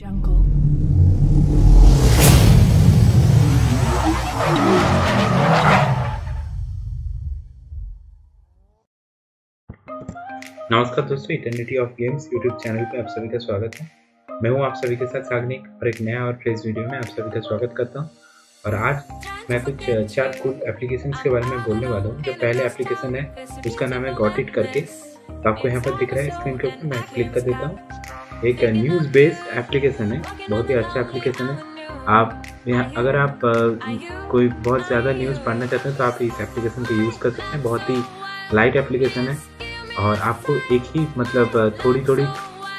Jungle. नमस्कार दोस्तों, eternity of games YouTube channel पे आप सभी का स्वागत है। मैं हूँ आप सभी के साथ सागनिक और एक नया और फ्रेश वीडियो में आप सभी का स्वागत करता हूँ। और आज मैं कुछ चार कुछ एप्लीकेशंस के बारे में बोलने वाला हूँ। जो पहले एप्लीकेशन है उसका नाम है GoTit करके, तो आपको यहाँ पर दिख रहा है स्क्रीन के ऊपर, मैं क्लिक कर देता हूँ। एक न्यूज़ बेस्ड एप्लीकेशन है, बहुत ही अच्छा एप्लीकेशन है। आप यहाँ अगर आप कोई बहुत ज़्यादा न्यूज़ पढ़ना चाहते हैं तो आप इस एप्लीकेशन को यूज़ कर सकते हैं। बहुत ही लाइट एप्लीकेशन है और आपको एक ही मतलब थोड़ी थोड़ी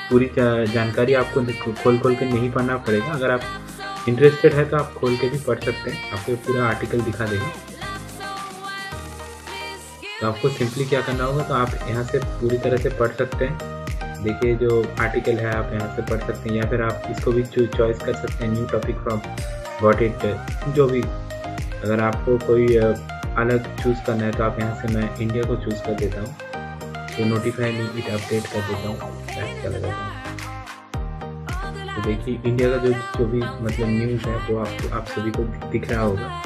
पूरी जानकारी आपको खोल के नहीं पढ़ना पड़ेगा। अगर आप इंटरेस्टेड है तो आप खोल के भी पढ़ सकते हैं, आपको पूरा आर्टिकल दिखा देगा। तो आपको सिंपली क्या करना होगा, तो आप यहाँ से पूरी तरह से पढ़ सकते हैं। देखिए जो आर्टिकल है आप यहाँ से पढ़ सकते हैं, या फिर आप इसको भी चॉइस कर सकते हैं, न्यू टॉपिक फ्रॉम GoTit, जो भी। अगर आपको कोई अलग चूज़ करना है तो आप यहाँ से, मैं इंडिया को चूज़ कर देता हूँ, तो नोटिफाई में इट अपडेट कर देता हूँ, चला जाता हूँ। तो देखिए इंडिया का जो भी मतलब न्यूज़ है वो आपको आप सभी को दिख रहा होगा।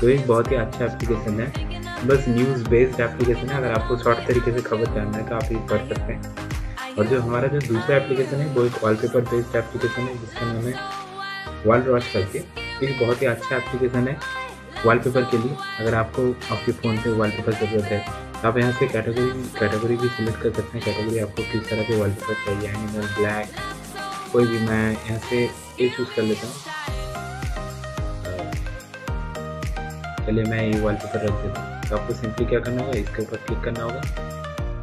तो एक बहुत ही अच्छा एप्लीकेशन है, बस न्यूज़ बेस्ड एप्लीकेशन है। अगर आपको शॉर्ट तरीके से खबर जानना है तो आप ये पढ़ सकते हैं। और जो हमारा जो दूसरा एप्लीकेशन है वो एक वॉलपेपर बेस्ड एप्लीकेशन है, जिसका नाम है WallRosh करके। एक बहुत ही अच्छा एप्लीकेशन है वॉलपेपर के लिए। अगर आपको आपके फ़ोन पे वॉलपेपर ज़रूरत है तो आप यहाँ से कैटेगरी भी सिलेक्ट कर सकते हैं। कैटेगरी आपको किस तरह के वॉलपेपर चाहिए, एनिमल, ब्लैक, कोई भी। मैं यहाँ से ये चूज़ कर लेता हूँ, चलिए मैं ये वॉलपेपर रख देता हूँ। तो आपको सिंपली क्या करना होगा, इसके ऊपर क्लिक करना होगा।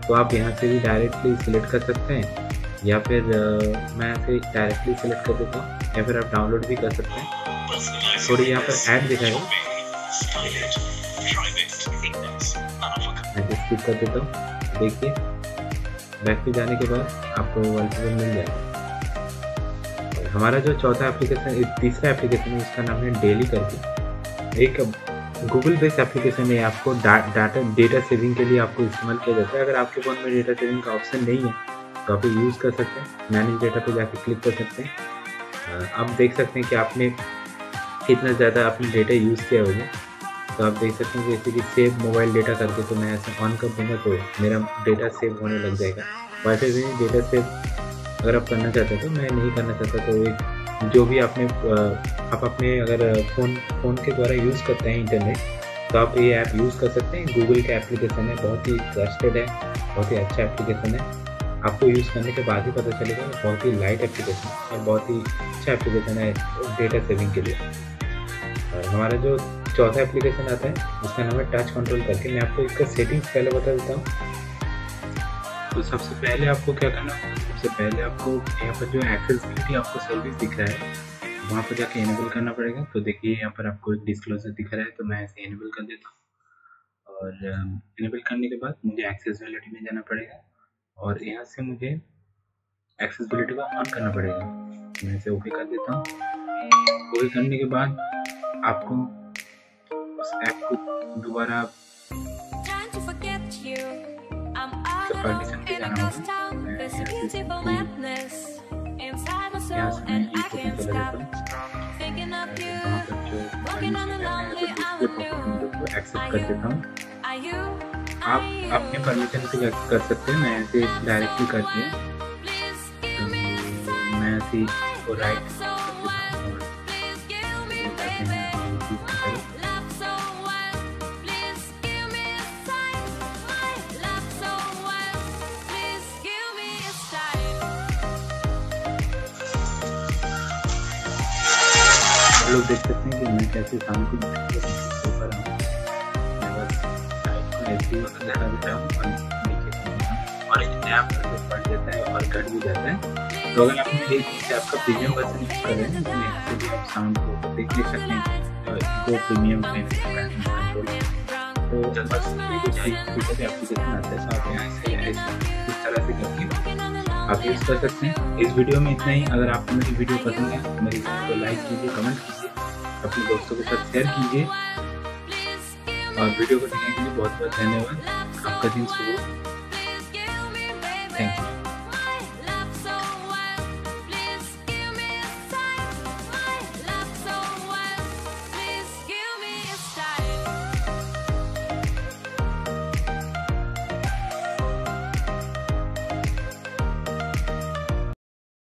तो आप यहाँ से भी डायरेक्टली सिलेक्ट कर सकते हैं, या फिर मैं यहाँ से डायरेक्टली सिलेक्ट कर देता हूँ, या फिर आप डाउनलोड भी कर सकते हैं। थोड़ी यहाँ पर ऐड दिखाएगा, स्किप कर देता हूँ। देखिए बैक पे जाने के बाद आपको वॉलपेपर मिल जाएगा। और हमारा जो चौथा एप्लीकेशन, तीसरा एप्लीकेशन है, उसका नाम है डेली करके। एक गूगल बेस्ड एप्लीकेशन है। आपको डेटा सेविंग के लिए आपको इस्तेमाल किया जाता है। अगर आपके फ़ोन में डेटा सेविंग का ऑप्शन नहीं है तो आप यूज़ कर सकते हैं, मैनेज डेटा पे जाके क्लिक कर सकते हैं। आप देख सकते हैं कि आपने कितना ज़्यादा आपने डेटा यूज़ किया होगा। तो आप देख सकते हैं जैसे कि सेव मोबाइल डेटा करके, तो मैं ऐसे ऑन कर दूँगा तो मेरा डेटा सेव होने लग जाएगा। वाईफाई भी डेटा सेव अगर आप करना चाहते हो, तो मैं नहीं करना चाहता, तो एक जो भी आपने आप अपने अगर फ़ोन के द्वारा यूज़ करते हैं इंटरनेट, तो आप ये ऐप यूज़ कर सकते हैं। गूगल का एप्लीकेशन है, बहुत ही ट्रस्टेड है, बहुत ही अच्छा एप्लीकेशन है। आपको यूज़ करने के बाद ही पता चलेगा, बहुत ही लाइट एप्लीकेशन है और बहुत ही अच्छा एप्लीकेशन है डेटा सेविंग के लिए। और हमारा जो चौथा एप्लीकेशन आता है उसका नाम है टच कंट्रोल करके। मैं आपको इसका सेटिंग्स पहले बता देता हूँ। तो सबसे पहले आपको क्या करना है, सबसे पहले आपको यहाँ पर जो एक्सेसिबिलिटी आपको सर्विस दिख रहा है वहाँ पर जाके एनेबल करना पड़ेगा। तो देखिए यहाँ पर आपको डिस्क्लोजर दिख रहा है, तो मैं इसे एनेबल कर देता हूँ। और एनेबल करने के बाद मुझे एक्सेसिबिलिटी में जाना पड़ेगा और यहाँ से मुझे एक्सेसिबिलिटी को ऑन करना पड़ेगा। मैं इसे ओके कर देता हूँ। ओके करने के बाद आपको उस ऐप को दोबारा परमिशन पे जाना होगा। यहाँ से मैं ये को चला देता हूँ, वहाँ पर जो परमिशन है एक्सेप्ट कर देता हूँ। आप अपने परमिशन से एक्सेप्ट कर सकते हैं, मैं ऐसे डायरेक्टली कर दिया। तो मैं ऐसे राइट लोग देख सकते हैं कि मैं कैसे शाम को दिखा देता हूँ और ऐप पढ़ देता है और कट भी जाता है। तो अगर आपने एक आपका प्रीमियम वर्जन यूज कर रहे हैं तो यहाँ से भी आप साउंड को देख ले सकते हैं, तो प्रीमियम कंट्रोल। तो बस ये कुछ एप्लीकेशन आता है, तो आप यहाँ से इस तरह से करके आप यूज़ कर सकते हैं। इस वीडियो में इतना ही। अगर आपको मेरी वीडियो पसंद है तो मेरी वीडियो को लाइक कीजिए, कमेंट कीजिए, अपने दोस्तों के साथ शेयर कीजिए। और वीडियो को देखने के लिए बहुत बहुत धन्यवाद। आपका दिन शुभ हो। Thank you.